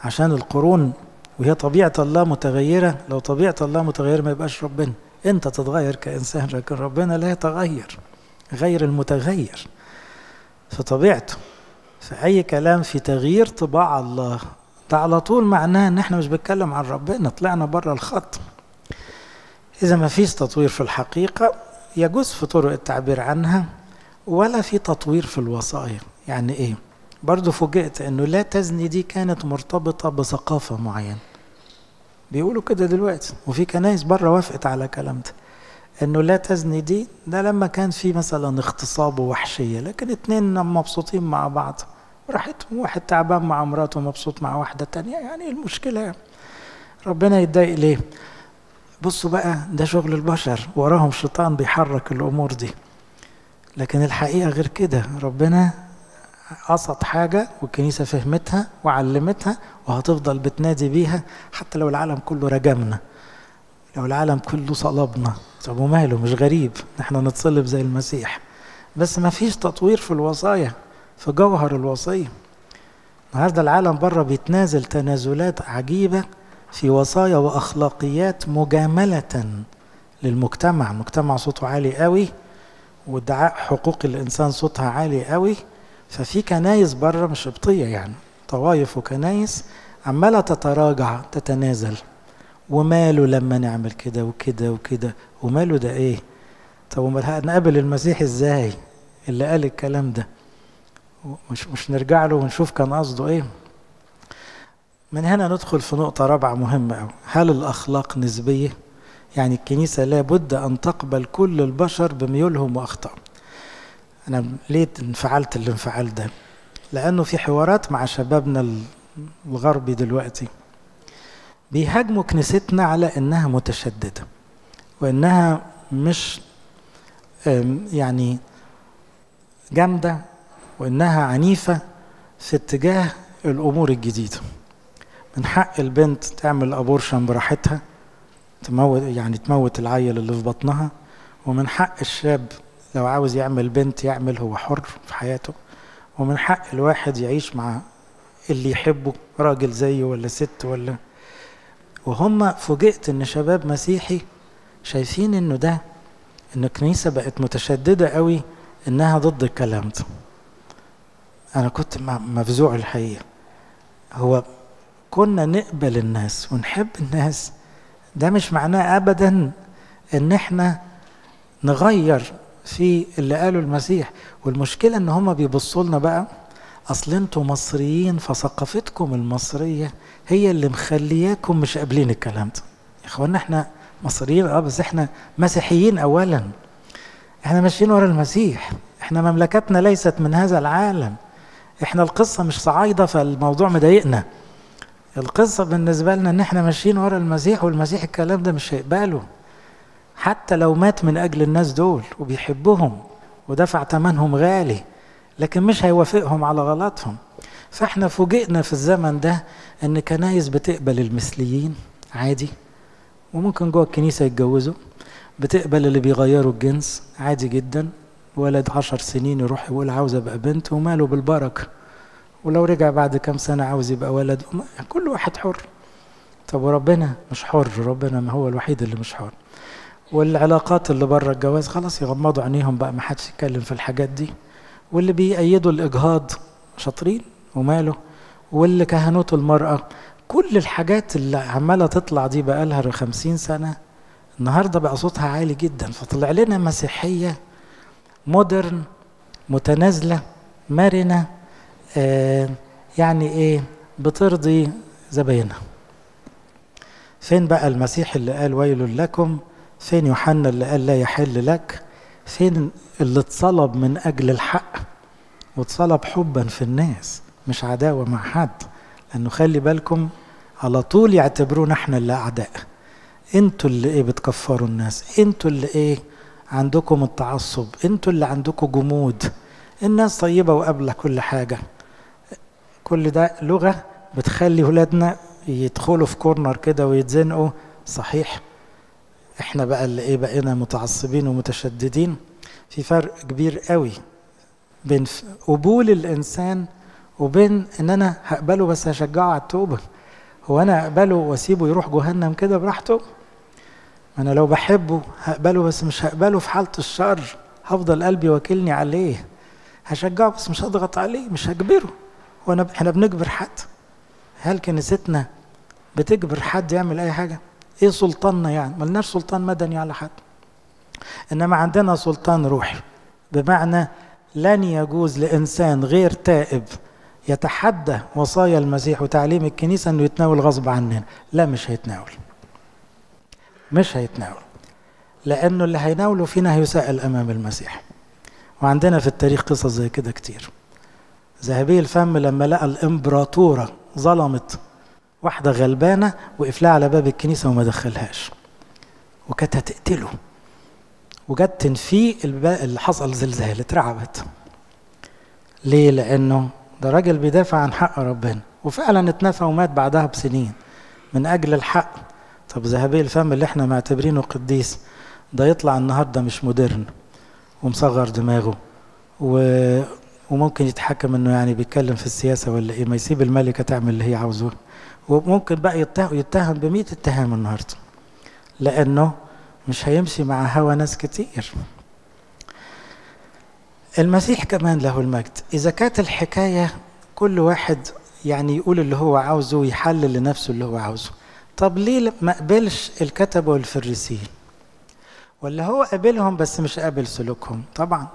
عشان القرون، وهي طبيعة الله متغيرة. لو طبيعة الله متغيرة ما يبقاش ربنا. أنت تتغير كإنسان، لكن ربنا لا يتغير، غير المتغير في طبيعته. فأي كلام في تغيير طباع الله ده على طول معناه إن إحنا مش بنتكلم عن ربنا، طلعنا بره الخط. إذا ما فيش تطوير في الحقيقة يجوز في طرق التعبير عنها، ولا في تطوير في الوصايا. يعني إيه؟ برضو فوجئت إنه لا تزني دي كانت مرتبطة بثقافة معينة. بيقولوا كده دلوقتي، وفي كنايس بره وافقت على كلام ده، إنه لا تزني دي ده لما كان في مثلا اغتصاب ووحشية، لكن 2 مبسوطين مع بعض راحتهم، واحد تعبان مع مراته مبسوط مع واحدة تانية، يعني إيه المشكلة؟ ربنا يتضايق ليه؟ بصوا بقى ده شغل البشر، وراهم شيطان بيحرك الأمور دي. لكن الحقيقة غير كده، ربنا قصد حاجة والكنيسة فهمتها وعلمتها، وهتفضل بتنادي بيها حتى لو العالم كله رجمنا، لو العالم كله صلبنا. طب وماله، مش غريب احنا نتصلب زي المسيح، بس ما فيش تطوير في الوصايا، في جوهر الوصية. النهارده العالم بره بيتنازل تنازلات عجيبة في وصايا وأخلاقيات مجاملة للمجتمع. مجتمع صوته عالي قوي، وادعاء حقوق الإنسان صوتها عالي قوي. ففي كنايس بره مش قبطية، يعني طوائف وكنايس عمالة تتراجع تتنازل، وماله لما نعمل كده وكده وكده، وماله ده ايه؟ طب امال هنقابل المسيح ازاي اللي قال الكلام ده؟ مش نرجع له ونشوف كان قصده ايه؟ من هنا ندخل في نقطة رابعة مهمة قوي. هل الأخلاق نسبية؟ يعني الكنيسة لابد أن تقبل كل البشر بميولهم وأخطائهم. أنا ليه انفعلت اللي انفعل ده؟ لأنه في حوارات مع شبابنا الغربي دلوقتي بيهاجموا كنيستنا على إنها متشددة، وإنها مش يعني جامدة، وإنها عنيفة، في اتجاه الأمور الجديدة. من حق البنت تعمل أبورشن براحتها، تموت العيل اللي في بطنها، ومن حق الشاب لو عاوز يعمل بنت يعمل، هو حر في حياته، ومن حق الواحد يعيش مع اللي يحبه، راجل زيه ولا ست ولا. وهم فوجئت ان شباب مسيحي شايفين انه ده، ان الكنيسة بقت متشددة قوي انها ضد الكلام ده. انا كنت مفزوع الحقيقة. هو كنا نقبل الناس ونحب الناس، ده مش معناه ابدا ان احنا نغير في اللي قاله المسيح. والمشكلة ان هم بيبصوا لنا بقى، اصل انتوا مصريين فثقافتكم المصرية هي اللي مخلياكم مش قابلين الكلام ده. يا اخوانا احنا مصريين بس احنا مسيحيين اولا، احنا ماشيين ورا المسيح، احنا مملكتنا ليست من هذا العالم، احنا القصة مش صعايدة فالموضوع مضايقنا. القصة بالنسبة لنا ان احنا ماشيين ورا المسيح، والمسيح الكلام ده مش هيقبله حتى لو مات من اجل الناس دول وبيحبهم ودفع ثمنهم غالي، لكن مش هيوافقهم على غلطهم. فاحنا فوجئنا في الزمن ده ان كنايس بتقبل المثليين عادي، وممكن جوه الكنيسة يتجوزوا، بتقبل اللي بيغيروا الجنس عادي جدا، ولد 10 سنين يروح يقول عاوز ابقى بنت وماله بالبركة، ولو رجع بعد كام سنة عاوز يبقى ولد، كل واحد حر. طب وربنا مش حر؟ ربنا ما هو الوحيد اللي مش حر. والعلاقات اللي بره الجواز خلاص يغمضوا عينيهم بقى، ما حدش يتكلم في الحاجات دي. واللي بيأيدوا الإجهاض شاطرين وماله، واللي كهنوت المرأة، كل الحاجات اللي عمالة تطلع دي بقى لها 50 سنة، النهاردة بقى صوتها عالي جدا. فطلع لنا مسيحية مودرن متنازلة مرنة، يعني ايه، بترضي زباينها. فين بقى المسيح اللي قال ويل لكم؟ فين يوحنا اللي قال لا يحل لك؟ فين اللي اتصلب من أجل الحق واتصلب حبا في الناس مش عداوة مع حد؟ لأنه خلي بالكم على طول يعتبرونا احنا اللي أعداء، انتوا اللي ايه بتكفروا الناس، انتوا اللي ايه عندكم التعصب، انتوا اللي عندكم جمود، الناس طيبة وقابلة كل حاجة. كل ده لغة بتخلي ولادنا يدخلوا في كورنر كده ويتزنقوا. صحيح احنا بقى اللي ايه بقينا متعصبين ومتشددين. في فرق كبير قوي بين قبول الانسان وبين ان انا هقبله بس هشجعه على التوبه. هو انا هقبله واسيبه يروح جهنم كده براحته؟ انا لو بحبه هقبله، بس مش هقبله في حاله الشر، هفضل قلبي واكلني عليه، هشجعه بس مش هضغط عليه، مش هجبره. وانا احنا بنجبر حد؟ هل كنيستنا بتجبر حد يعمل اي حاجه؟ ايه سلطاننا يعني؟ ملناش سلطان مدني على حد، انما عندنا سلطان روحي، بمعنى لن يجوز لانسان غير تائب يتحدى وصايا المسيح وتعليم الكنيسه انه يتناول غصب عننا. لا، مش هيتناول، لانه اللي هيناوله فينا هيسأل امام المسيح. وعندنا في التاريخ قصص زي كده كتير. ذهبي الفم لما لقى الامبراطوره ظلمت واحدة غلبانة وقفلها على باب الكنيسة وما دخلهاش، وكانت هتقتله، وجت تنفيه اللي حصل زلزال، اترعبت. ليه؟ لأنه ده راجل بيدافع عن حق ربنا، وفعلا اتنفى ومات بعدها بسنين من أجل الحق. طب ذهبي الفم اللي احنا معتبرينه قديس ده يطلع النهاردة مش مودرن ومصغر دماغه، وممكن يتحكم انه يعني بيتكلم في السياسة ولا ايه، ما يسيب الملكة تعمل اللي هي عاوزاه، وممكن بقى يتهم ب100 اتهام النهارده، لأنه مش هيمشي مع هوى ناس كتير. المسيح كمان له المجد. إذا كانت الحكاية كل واحد يعني يقول اللي هو عاوزه ويحلل لنفسه اللي هو عاوزه، طب ليه ما قبلش الكتبة والفريسيين؟ ولا هو قابلهم بس مش قابل سلوكهم؟ طبعا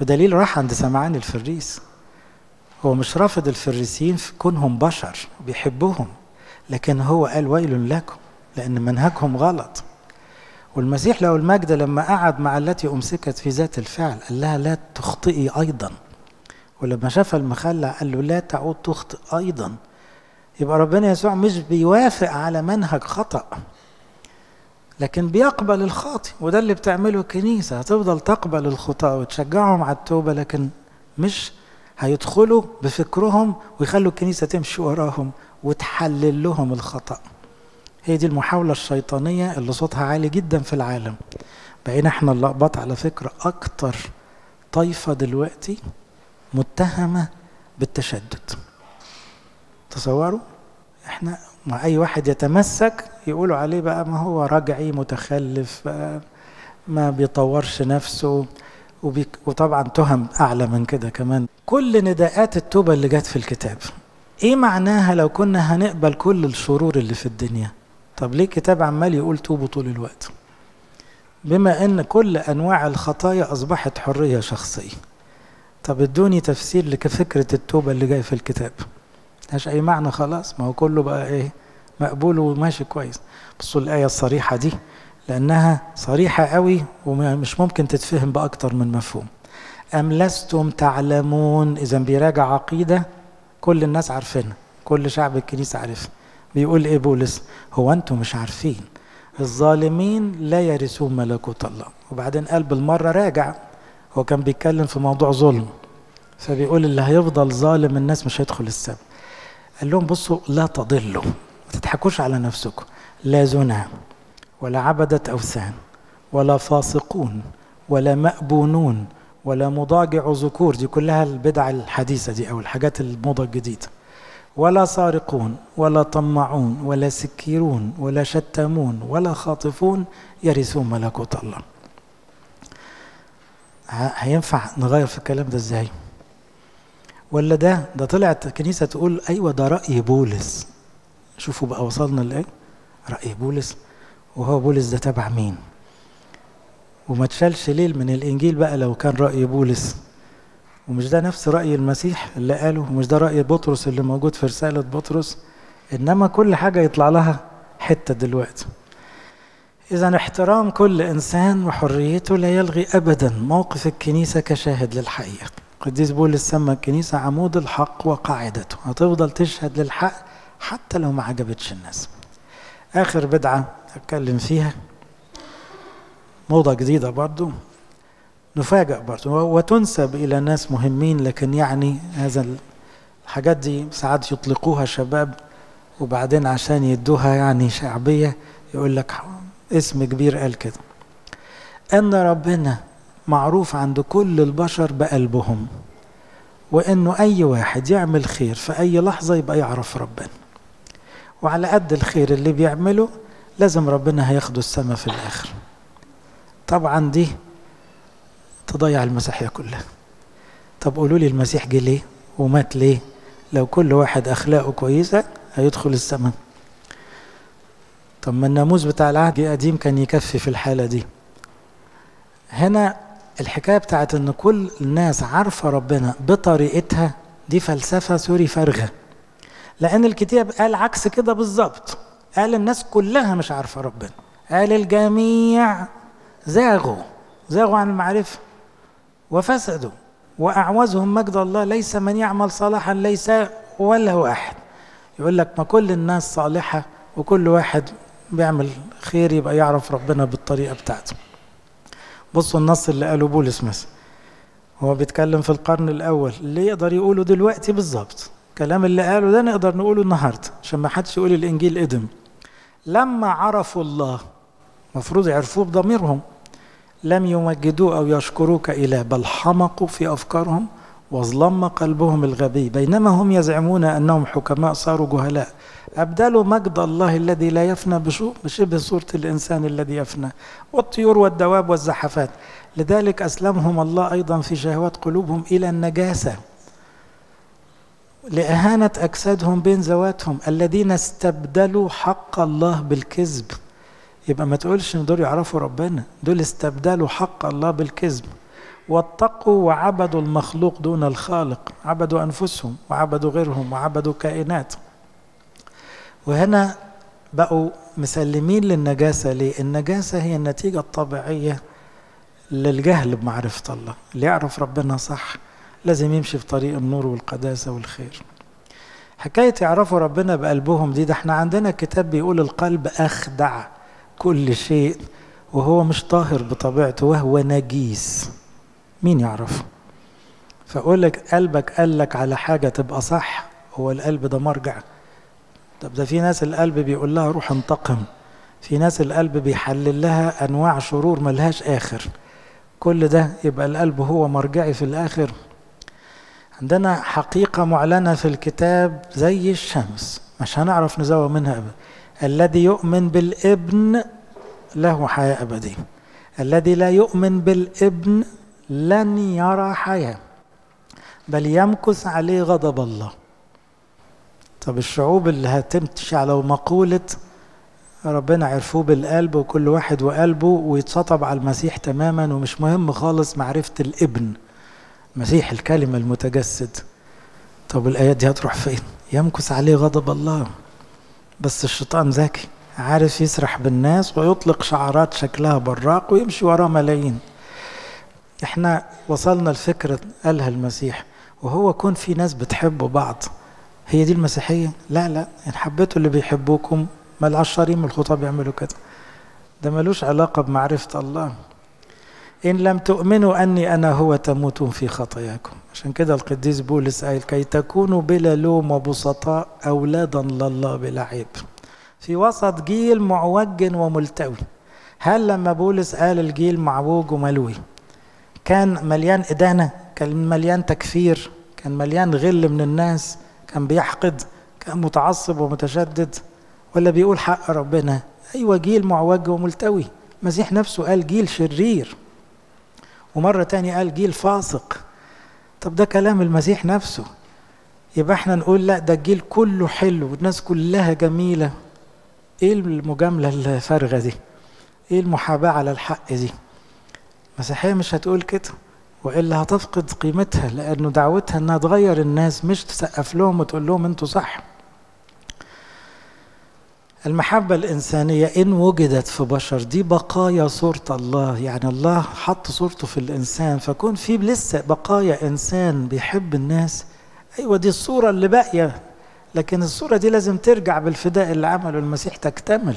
بدليل راح عند سمعان الفريس. هو مش رافض الفريسيين في كونهم بشر بيحبهم، لكن هو قال ويل لكم لأن منهجهم غلط. والمسيح له المجد لما قعد مع التي أمسكت في ذات الفعل قال لها لا تخطئي أيضا، ولما شاف المخلع قال له لا تعود تخطئ أيضا. يبقى ربنا يسوع مش بيوافق على منهج خطأ، لكن بيقبل الخاطئ. وده اللي بتعمله الكنيسة، هتفضل تقبل الخطأ وتشجعهم على التوبة، لكن مش هيدخلوا بفكرهم ويخلوا الكنيسة تمشي وراهم وتحلل لهم الخطأ. هي دي المحاولة الشيطانية اللي صوتها عالي جدا في العالم. بقينا احنا اللقبط على فكرة اكتر طائفة دلوقتي متهمة بالتشدد. تصوروا احنا مع اي واحد يتمسك يقولوا عليه بقى ما هو رجعي متخلف بقى ما بيطورش نفسه، وطبعا تهم اعلى من كده كمان. كل نداءات التوبة اللي جت في الكتاب ايه معناها لو كنا هنقبل كل الشرور اللي في الدنيا؟ طب ليه الكتاب عمال يقول توبوا طول الوقت؟ بما ان كل انواع الخطايا اصبحت حرية شخصية. طب ادوني تفسير لفكرة التوبة اللي جاي في الكتاب. ملهاش اي معنى خلاص، ما هو كله بقى ايه مقبول وماشي كويس. بصوا الآية الصريحة دي لأنها صريحة قوي ومش ممكن تتفهم بأكتر من مفهوم. أم لستم تعلمون، إذا بيراجع عقيدة كل الناس عارفينها، كل شعب الكنيسة عارفها. بيقول إيه بولس؟ هو أنتم مش عارفين الظالمين لا يرثون ملكوت الله. وبعدين قال بالمرة راجع، هو كان بيتكلم في موضوع ظلم، فبيقول اللي هيفضل ظالم الناس مش هيدخل السبت. قال لهم بصوا لا تضلوا، ما تضحكوش على نفسكم، لا زنا ولا عبدة أوثان ولا فاسقون ولا مأبونون ولا مضاجع ذكور، دي كلها البدع الحديثة دي أو الحاجات الموضة الجديدة، ولا سارقون ولا طمعون ولا سكيرون ولا شتامون ولا خاطفون يرثون ملكوت الله. هينفع نغير في الكلام ده ازاي؟ ولا ده طلعت الكنيسة تقول أيوة ده رأي بولس. شوفوا بقى وصلنا لإيه؟ رأي بولس، وهو بولس ده تبع مين؟ وما تشالش ليل من الإنجيل بقى لو كان رأي بولس. ومش ده نفس رأي المسيح اللي قاله، ومش ده رأي بطرس اللي موجود في رسالة بطرس، إنما كل حاجة يطلع لها حتة دلوقتي. إذا احترام كل إنسان وحريته لا يلغي أبدا موقف الكنيسة كشاهد للحقيقة. قديس بولس سمى الكنيسة عمود الحق وقاعدته، هتفضل تشهد للحق حتى لو ما عجبتش الناس. آخر بدعة أتكلم فيها موضة جديدة برضو، نفاجأ برضو وتنسب إلى ناس مهمين، لكن يعني هذا الحاجات دي ساعات يطلقوها شباب وبعدين عشان يدوها يعني شعبية يقول لك اسم كبير قال كده، أن ربنا معروف عند كل البشر بقلبهم، وأنه أي واحد يعمل خير في أي لحظة يبقى يعرف ربنا، وعلى قد الخير اللي بيعمله لازم ربنا هياخده السما في الآخر. طبعا دي تضيع المسيحية كلها. طب قولوا لي المسيح جه ليه ومات ليه؟ لو كل واحد أخلاقه كويسة هيدخل السما. طب ما الناموس بتاع العهد القديم كان يكفي في الحالة دي. هنا الحكاية بتاعت ان كل الناس عارفة ربنا بطريقتها دي فلسفة سوري فارغة، لأن الكتاب قال عكس كده بالظبط. قال الناس كلها مش عارفة ربنا، قال الجميع زاغوا عن المعرفة وفسدوا وأعوزهم مجد الله، ليس من يعمل صلاحا ليس ولا واحد. يقول لك ما كل الناس صالحة وكل واحد بيعمل خير يبقى يعرف ربنا بالطريقة بتاعته. بصوا النص اللي قاله بولس مثلا، هو بيتكلم في القرن الأول، اللي يقدر يقوله دلوقتي بالظبط الكلام اللي قاله ده نقدر نقوله النهارده عشان ما حدش يقول الإنجيل قدم. لما عرفوا الله، المفروض يعرفوه بضميرهم، لم يمجدوه أو يشكروه كإله، بل حمقوا في أفكارهم وظلم قلبهم الغبي، بينما هم يزعمون أنهم حكماء صاروا جهلاء، أبدلوا مجد الله الذي لا يفنى بشبه صورة الإنسان الذي يفنى والطيور والدواب والزحفات، لذلك أسلمهم الله أيضا في شهوات قلوبهم إلى النجاسة لإهانة أجسادهم بين ذواتهم، الذين استبدلوا حق الله بالكذب. يبقى ما تقولش إن دول يعرفوا ربنا، دول استبدلوا حق الله بالكذب، واتقوا وعبدوا المخلوق دون الخالق، عبدوا أنفسهم وعبدوا غيرهم وعبدوا كائنات. وهنا بقوا مسلمين للنجاسة. ليه؟ النجاسة هي النتيجة الطبيعية للجهل بمعرفة الله. اللي يعرف ربنا صح لازم يمشي في طريق النور والقداسة والخير. حكاية يعرفوا ربنا بقلبهم دي، ده احنا عندنا كتاب بيقول القلب أخدع كل شيء وهو مش طاهر بطبيعته وهو نجيس، مين يعرفه؟ فقولك قلبك قال لك على حاجة تبقى صح، هو القلب ده مرجع؟ طب ده في ناس القلب بيقول لها روح انتقم، في ناس القلب بيحلل لها أنواع شرور ملهاش آخر، كل ده يبقى القلب هو مرجعي في الآخر؟ عندنا حقيقة معلنة في الكتاب زي الشمس مش هنعرف نزوى منها أبدا. الذي يؤمن بالابن له حياة أبدية، الذي لا يؤمن بالابن لن يرى حياة بل يمكث عليه غضب الله. طب الشعوب اللي هتمشي على مقولة ربنا عرفوه بالقلب وكل واحد وقلبه ويتسطب على المسيح تماما ومش مهم خالص معرفة الابن مسيح الكلمة المتجسد، طب الآيات دي هتروح فين؟ يمكث عليه غضب الله. بس الشيطان ذكي، عارف يسرح بالناس ويطلق شعارات شكلها براق ويمشي وراه ملايين. احنا وصلنا لفكرة قالها المسيح وهو كون في ناس بتحبوا بعض، هي دي المسيحية؟ لا لا، إن حبيتوا اللي بيحبوكم ما العشرين من الخطاب يعملوا كده، ده ملوش علاقة بمعرفة الله. إن لم تؤمنوا أني أنا هو تموتون في خطاياكم. عشان كده القديس بولس قال كي تكونوا بلا لوم وبسطاء أولادا لله بلا عيب، في وسط جيل معوج وملتوي. هل لما بولس قال الجيل معوج وملوي كان مليان إدانة؟ كان مليان تكفير؟ كان مليان غل من الناس؟ كان بيحقد؟ كان متعصب ومتشدد؟ ولا بيقول حق ربنا؟ أيوة، جيل معوج وملتوي. المسيح نفسه قال جيل شرير، ومرة تاني قال جيل فاسق. طب ده كلام المسيح نفسه، يبقى احنا نقول لا ده الجيل كله حلو والناس كلها جميلة؟ ايه المجاملة الفارغة دي؟ ايه المحاباة على الحق دي؟ المسيحية مش هتقول كده، وإلا هتفقد قيمتها، لأنه دعوتها انها تغير الناس مش تسقف لهم وتقول لهم انتوا صح. المحبة الإنسانية إن وجدت في بشر دي بقايا صورة الله، يعني الله حط صورته في الإنسان، فكون في لسه بقايا إنسان بيحب الناس، أيوة دي الصورة اللي باقية، لكن الصورة دي لازم ترجع بالفداء اللي عمله المسيح تكتمل.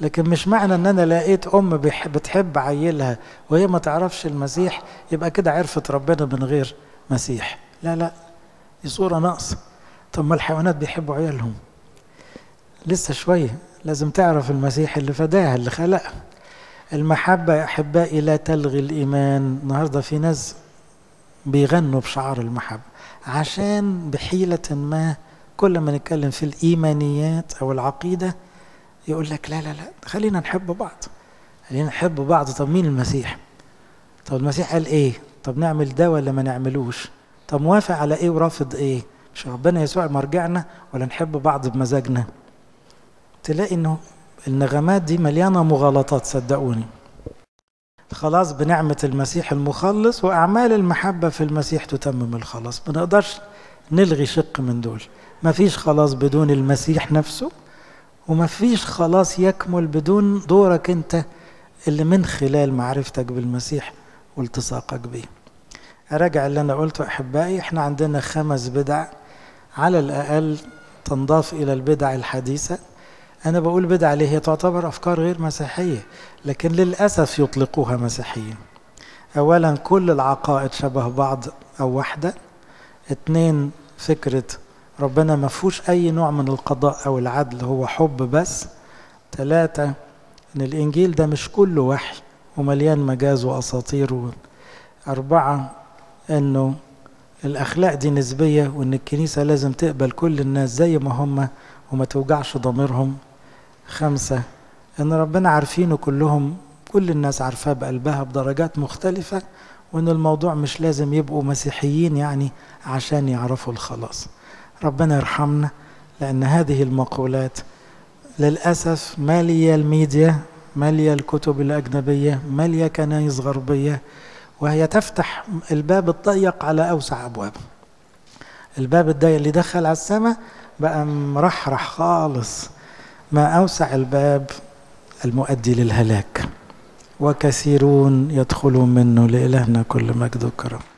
لكن مش معنى إن أنا لقيت أم بتحب عيلها وهي ما تعرفش المسيح يبقى كده عرفت ربنا من غير مسيح، لا لا، دي صورة ناقصة. طب ما الحيوانات بيحبوا عيالهم؟ لسه شوية، لازم تعرف المسيح اللي فداها اللي خلقها. المحبة يا أحبائي لا تلغي الإيمان. النهاردة في ناس بيغنوا بشعار المحبة عشان بحيلة ما كل ما نتكلم في الإيمانيات أو العقيدة يقول لك لا لا لا خلينا نحب بعض، خلينا نحب بعض. طب مين المسيح؟ طب المسيح قال إيه؟ طب نعمل ده ولا ما نعملوش؟ طب موافق على إيه ورافض إيه؟ مش ربنا يسوع مرجعنا ولا نحب بعض بمزاجنا؟ تلاقي انه النغمات دي مليانه مغالطات صدقوني. خلاص بنعمه المسيح المخلص واعمال المحبه في المسيح تتمم الخلاص، ما نقدرش نلغي شق من دول. ما فيش خلاص بدون المسيح نفسه، وما فيش خلاص يكمل بدون دورك انت اللي من خلال معرفتك بالمسيح والتصاقك بيه. اراجع اللي انا قلته احبائي، احنا عندنا 5 بدع على الاقل تنضاف الى البدع الحديثه. أنا بقول بدعة ليه؟ هي تعتبر أفكار غير مسيحية لكن للأسف يطلقوها مسيحية. أولا كل العقائد شبه بعض أو واحدة. 2 فكرة ربنا ما فيهوش أي نوع من القضاء أو العدل، هو حب بس. 3 إن الإنجيل ده مش كله وحي ومليان مجاز وأساطير. 4 إنه الأخلاق دي نسبية وإن الكنيسة لازم تقبل كل الناس زي ما هم وما توجعش ضميرهم. 5 ان ربنا عارفينه كلهم، كل الناس عارفاه بقلبها بدرجات مختلفة، وان الموضوع مش لازم يبقوا مسيحيين يعني عشان يعرفوا الخلاص. ربنا يرحمنا لان هذه المقولات للأسف مالية الميديا، مالية الكتب الأجنبية، مالية كنايس غربية، وهي تفتح الباب الضيق على أوسع أبواب. الباب الضيق اللي دخل على السماء بقى مرحرح خالص، ما أوسع الباب المؤدي للهلاك، وكثيرون يدخلون منه. لإلهنا كل مجد وكرم.